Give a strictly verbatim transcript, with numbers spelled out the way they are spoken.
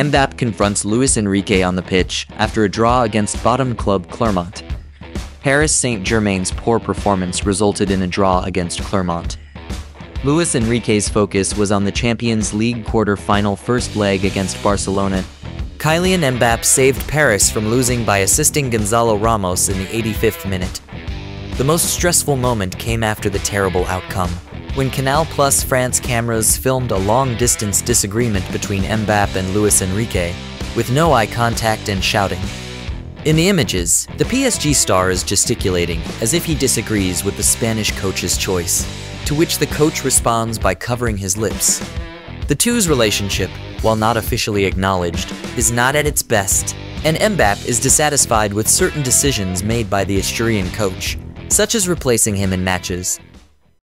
Mbappé confronts Luis Enrique on the pitch after a draw against bottom club Clermont. Paris Saint-Germain's poor performance resulted in a draw against Clermont. Luis Enrique's focus was on the Champions League quarter-final first leg against Barcelona. Kylian Mbappé saved Paris from losing by assisting Gonzalo Ramos in the eighty-fifth minute. The most stressful moment came after the terrible outcome, when Canal+ France cameras filmed a long-distance disagreement between Mbappé and Luis Enrique, with no eye contact and shouting. In the images, the P S G star is gesticulating as if he disagrees with the Spanish coach's choice, to which the coach responds by covering his lips. The two's relationship, while not officially acknowledged, is not at its best, and Mbappé is dissatisfied with certain decisions made by the Asturian coach, such as replacing him in matches.